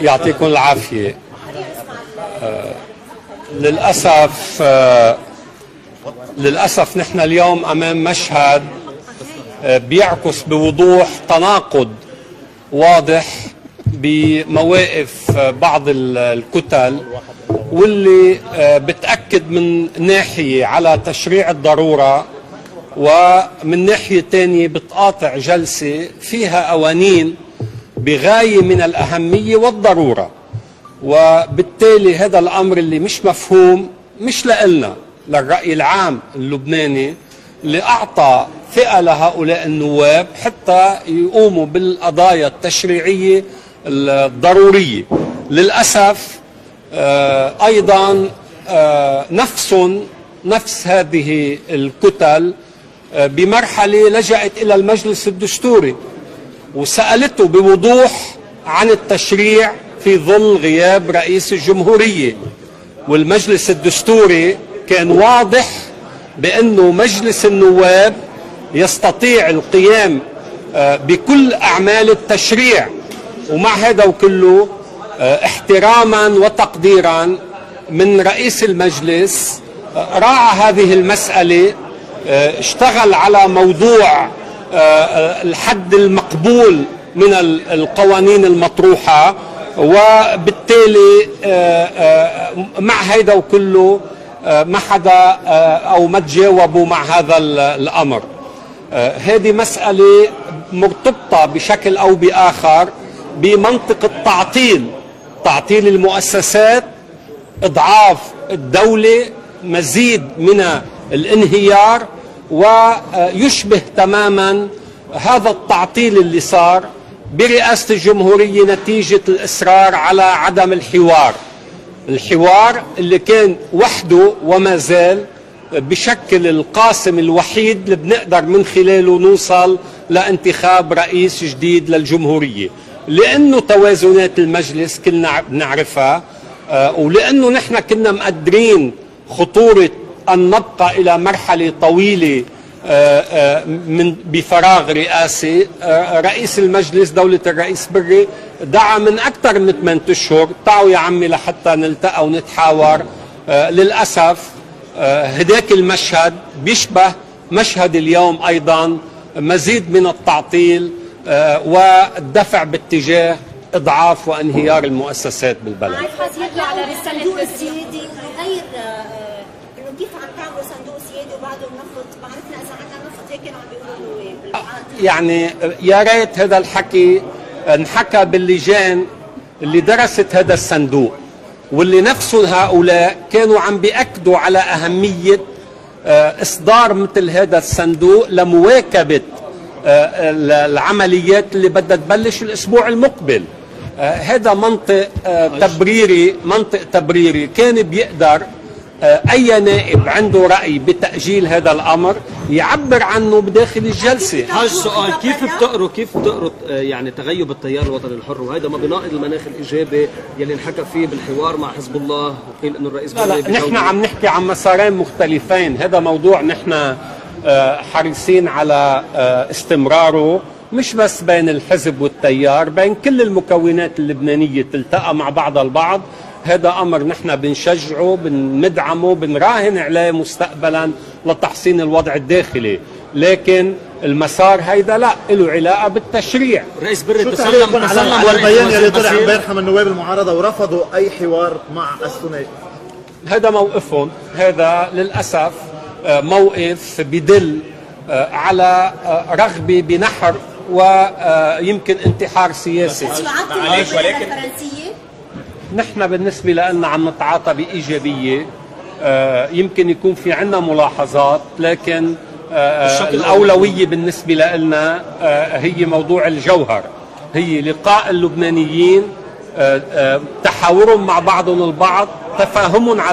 يعطيكم العافية. للأسف نحن اليوم أمام مشهد بيعكس بوضوح تناقض واضح بمواقف بعض الكتل، واللي بتأكد من ناحية على تشريع الضرورة، ومن ناحية تانية بتقاطع جلسة فيها قوانين بغاية من الأهمية والضرورة. وبالتالي هذا الأمر اللي مش مفهوم مش لإلنا، للرأي العام اللبناني اللي أعطى ثقة لهؤلاء النواب حتى يقوموا بالقضايا التشريعية الضرورية. للأسف أيضا نفس هذه الكتل بمرحلة لجأت إلى المجلس الدستوري وسألته بوضوح عن التشريع في ظل غياب رئيس الجمهورية، والمجلس الدستوري كان واضح بأنه مجلس النواب يستطيع القيام بكل أعمال التشريع. ومع هذا وكله احتراما وتقديرا من رئيس المجلس راعى هذه المسألة، اشتغل على موضوع الحد المقبول من القوانين المطروحة، وبالتالي مع هيدا وكله ما حدا أو ما تجاوبوا مع هذا الأمر. هذه مسألة مرتبطة بشكل أو بآخر بمنطقة تعطيل المؤسسات، إضعاف الدولة، مزيد من الانهيار، ويشبه تماما هذا التعطيل اللي صار برئاسة الجمهورية نتيجة الإصرار على عدم الحوار اللي كان وحده وما زال بشكل القاسم الوحيد اللي بنقدر من خلاله نوصل لانتخاب رئيس جديد للجمهورية، لأنه توازنات المجلس كلنا بنعرفها، ولأنه نحن كنا مقدرين خطورة أن نبقى إلى مرحلة طويلة بفراغ رئاسي. رئيس المجلس دولة الرئيس بري دعا من أكثر من 8 أشهر، تعوا يا عمي لحتى نلتقى ونتحاور. للأسف هداك المشهد بيشبه مشهد اليوم، أيضا مزيد من التعطيل والدفع باتجاه إضعاف وانهيار المؤسسات بالبلد. عارف حضرتك على رسالة السيادي وغير إنه كيف عم تعملوا صندوق سيادي وبعده بنفط، ما عرفنا إذا عندنا نفط، هيك عم بيقولوا بالعقد. يعني يا ريت هذا الحكي انحكى باللجان اللي درست هذا الصندوق، واللي نفسهم هؤلاء كانوا عم بيأكدوا على أهمية إصدار مثل هذا الصندوق لمواكبة العمليات اللي بدها تبلش الاسبوع المقبل. هذا منطق تبريري، كان بيقدر اي نائب عنده راي بتاجيل هذا الامر يعبر عنه بداخل الجلسه. حاج، سؤال، كيف بتقروا يعني تغيب التيار الوطني الحر، وهذا ما بيناقض المناخ الايجابي يلي انحكى فيه بالحوار مع حزب الله وقيل انه الرئيس؟ لا، نحن عم نحكي عن مسارين مختلفين. هذا موضوع نحن حريصين على استمراره، مش بس بين الحزب والتيار، بين كل المكونات اللبنانية تلتقى مع بعضها البعض. هذا أمر نحن بنشجعه، بندعمه، بنراهن عليه مستقبلا لتحسين الوضع الداخلي، لكن المسار هيدا لا له علاقة بالتشريع. رئيس بري تسلم على البيان يلي طلع امبارحة من نواب المعارضة ورفضوا أي حوار مع الثنائي. هذا موقفهم، هذا للأسف موقف بدل على رغبة بنحر ويمكن انتحار سياسي. نحن بالنسبة لنا عم نتعاطى بإيجابية، يمكن يكون في عنا ملاحظات، لكن الأولوية بالنسبة لنا هي موضوع الجوهر، هي لقاء اللبنانيين، تحاورهم مع بعضهم البعض، تفاهمهم على